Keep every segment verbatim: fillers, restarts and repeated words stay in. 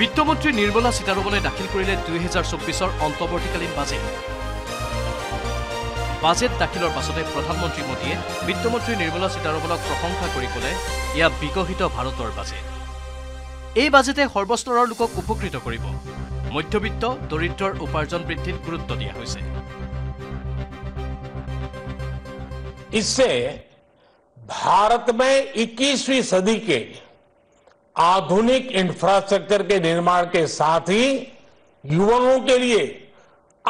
বিত্তমন্ত্ৰী নিৰ্মলা সীতাৰমণে দাখিল কৰিলে দুই হাজাৰ চব্বিশৰ অন্তৱৰ্তীকালীন বাজেট। বাজেট দাখিলৰ পাছতে প্ৰধানমন্ত্ৰী মোদীয়ে বিত্তমন্ত্ৰী নিৰ্মলা সীতাৰমণক প্ৰশংসা কৰি ক'লে, ইয়া বিকশিত ভাৰতৰ বাজেট। এই বাজেটে সৰ্বস্তৰৰ লোকক উপকৃত কৰিব। মধ্যবিত্ত দৰিদ্ৰৰ উপাৰ্জন বৃদ্ধিত গুৰুত্ব দিয়া হৈছে। इससे भारत में इक्कीसवीं सदी के आधुनिक इंफ्रास्ट्रक्चर के निर्माण के साथ ही युवाओं के लिए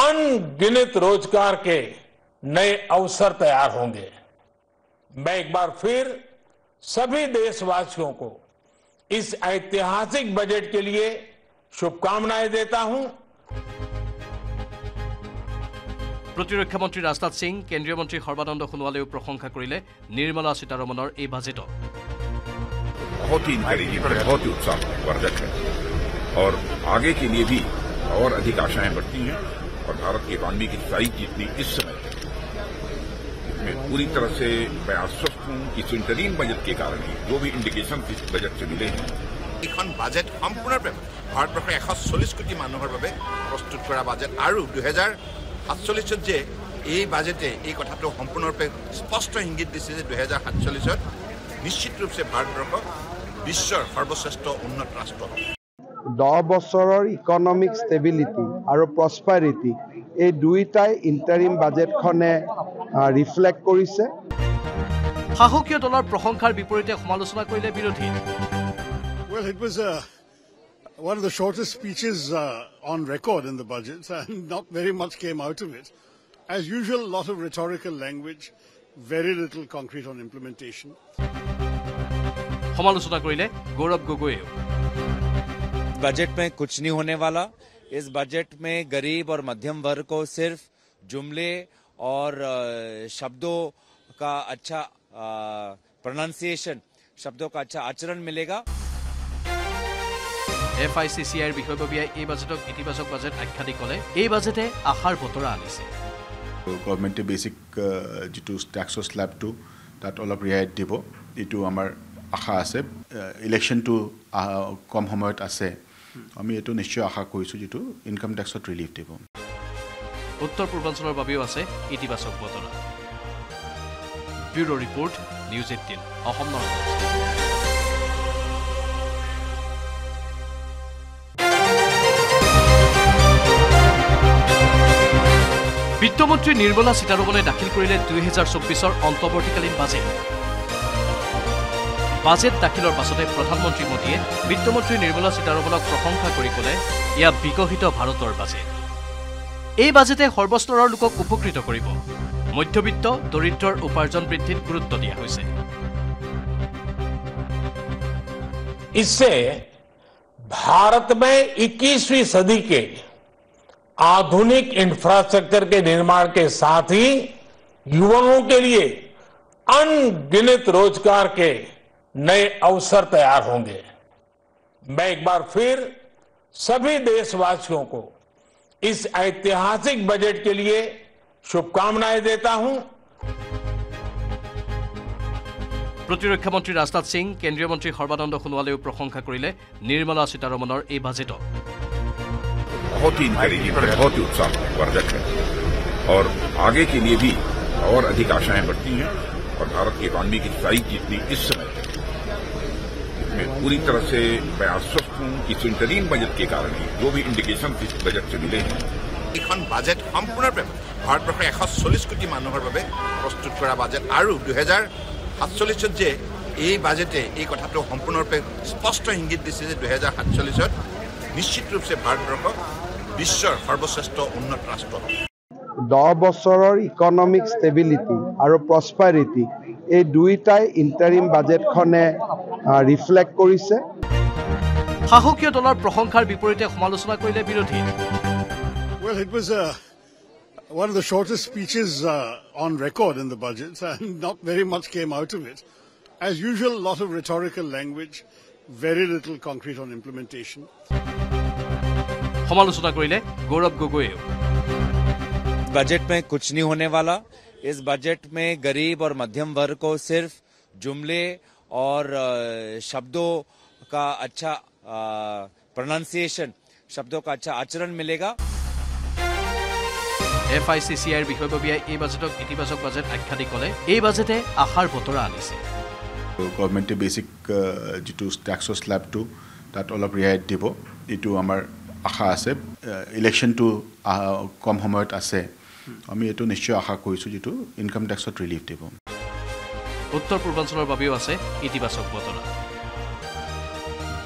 अनगिनत रोजगार के नए अवसर तैयार होंगे। मैं एक बार फिर सभी देशवासियों को इस ऐतिहासिक बजट के लिए शुभकामनाएं देता हूं। प्रतिरक्षा मंत्री राजनाथ सिंह, केंद्रीय मंत्री सर्बानंद सोनोवाले प्रशंसा करिले निर्मला सीतारमणर ए बजट। बहुत ही इनकरेजिंग, बहुत ही उत्साहवर्धक है और आगे के लिए भी और अधिक आशाएं बढ़ती हैं और भारत की इकॉनमी की साइज जितनी इस समय मैं पूरी तरह से मैं आश्वस्त हूं कि इस इंटरीम बजट के कारण ही जो भी इंडिकेशन इस बजट से मिले हैं। এখন বাজেট সম্পূৰ্ণৰূপে ভাৰতবৰ্ষৰ এশ চল্লিশ কোটি মানুহৰ বাবে প্ৰস্তুত কৰা বাজেট আৰু দুই হাজাৰ সাতচল্লিশ ত যে এই বাজেটে এই কথাটো সম্পূৰ্ণৰূপে স্পষ্ট ইংগিত দিছে যে দুই হাজাৰ সাতচল্লিশ ত নিশ্চিত ৰূপে ভাৰতবৰ্ষ বিশ্বৰ সৰ্বশ্ৰেষ্ঠ উন্নত ৰাষ্ট্ৰ হ'ব। দহ বছৰৰ ইকনমিক ষ্টেবিলিটি আৰু প্ৰসপাৰিটি এই দুইটাই ইন্টাৰিম বাজেটখনে ৰিফ্লেক্ট কৰিছে। শাসকীয় দলৰ প্ৰশংসাৰ বিপৰীতে সমালোচনা কৰিলে বিৰোধী। Well, it was uh, one of the shortest speeches uh, on record in the budget, and not very much came out of it. As usual, a lot of rhetorical language, very little concrete on implementation. समालोचना करिले Gaurav Gogoi. Budget में कुछ नहीं होने वाला। इस budget में गरीब और मध्यम वर्ग को सिर्फ जुमले और शब्दों का अच्छा प्रोनाउंसिएशन, शब्दों का अच्छा आचरण मिलेगा। এফ আই চি চি আইৰ বিষয়ববীয়াই এই বাজেটক ইতিবাচক বাজেট আখ্যা দি ক'লে এই বাজেটে আশাৰ বতৰা আনিছে। গভৰ্ণমেণ্টে বেচিক যিটো টেক্সৰ স্ল্যাবটো তাত অলপ ৰিহাইট দিব, এইটো আমাৰ আশা আছে। ইলেকশ্যনটো কম সময়ত আছে, আমি এইটো নিশ্চয় আশা কৰিছোঁ যিটো ইনকাম টেক্সত ৰিলিফ দিব। উত্তৰ পূৰ্বাঞ্চলৰ বাবেও আছে ইতিবাচক বতৰা। Bureau' report, news eighteen, Assam north. বিত্তমন্ত্ৰী নিৰ্মলা সীতাৰমণে দাখিল কৰিলে দুই হাজাৰ চব্বিশৰ অন্তৱৰ্তীকালীন বাজেট। বাজেট দাখিলৰ পাছতে প্ৰধানমন্ত্ৰী মোদীয়ে বিত্তমন্ত্ৰী নিৰ্মলা সীতাৰমণক প্ৰশংসা কৰি ক'লে, ইয়া বিকশিত ভাৰতৰ বাজেট। এই বাজেটে সৰ্বস্তৰৰ লোকক উপকৃত কৰিব। মধ্যবিত্ত দৰিদ্ৰৰ উপাৰ্জন বৃদ্ধিত গুৰুত্ব দিয়া হৈছে। इससे भारत में इक्कीसवीं सदी के आधुनिक इंफ्रास्ट्रक्चर के निर्माण के साथ ही युवाओं के लिए अनगिनत रोजगार के नए अवसर तैयार होंगे। मैं एक बार फिर सभी देशवासियों को इस ऐतिहासिक बजट के लिए शुभकामनाएं देता हूं। प्रतिरक्षा मंत्री राजनाथ सिंह, केंद्रीय मंत्री सर्बानंद सोनोवाले प्रशंसा करिले निर्मला सीतारमणर ए बजट। बहुत ही इनकरेजिंग, बहुत ही उत्साहवर्धक है और आगे के लिए भी और अधिक आशाएं बढ़ती हैं और भारत की इकॉनमी की साइज जितनी इस समय मैं पूरी तरह से मैं आश्वस्त हूं कि इस इंटरीम बजट के कारण ही जो भी इंडिकेशन इस बजट से मिले हैं। এখন বাজেট সম্পূৰ্ণৰূপে ভাৰতবৰ্ষৰ এশ চল্লিশ কোটি মানুহৰ বাবে প্ৰস্তুত কৰা বাজেট আৰু দুই হাজাৰ সাতচল্লিশ ত যে এই বাজেটে এই কথাটো সম্পূৰ্ণৰূপে স্পষ্ট ইংগিত দিছে যে দুই হাজাৰ সাতচল্লিশ ত নিশ্চিত ৰূপে ভাৰতবৰ্ষ বিশ্বৰ সৰ্বশ্ৰেষ্ঠ উন্নত ৰাষ্ট্ৰ হ'ব। দহ বছৰৰ ইকনমিক ষ্টেবিলিটি আৰু প্ৰসপাৰিটি এই দুইটাই ইন্টাৰিম বাজেটখনে ৰিফ্লেক্ট কৰিছে। শাসকীয় দলৰ প্ৰশংসাৰ বিপৰীতে সমালোচনা কৰিলে বিৰোধী। Well, it was a, one of the shortest speeches uh, on record in the budget, and not very much came out of it. As usual, a lot of rhetorical language, very little concrete on implementation. समालोचना करिले Gaurav Gogoi. Budget में कुछ नहीं होने वाला। इस budget में गरीब और मध्यम वर्ग को सिर्फ जुमले और शब्दों का अच्छा प्रोनाउंसिएशन, शब्दों का अच्छा आचरण मिलेगा। एफ आई सी सी आईर বিষয়ববীয়াই এই বাজেটক ইতিবাচক বাজেট আখ্যাদি কলে। এই বাজেটে আশার বতৰা আনিছে। গভৰ্ণমেণ্টে বেসিক যেটো ট্যাক্স স্ল্যাবটো তাত অলপ ৰিহাই দিব, ইটো আমাৰ আশা আছে। ইলেকশ্যনটো কম সময়ত আছে, আমি এটো নিশ্চয় আশা কৰিছো যেটো ইনকাম ট্যাক্সত ৰিলিফ দিব। উত্তৰ পূৰ্বাঞ্চলৰ বাবেও আছে ইতিবাচক বতৰা।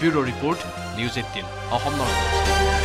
Bureau' report news eighteen Assam north.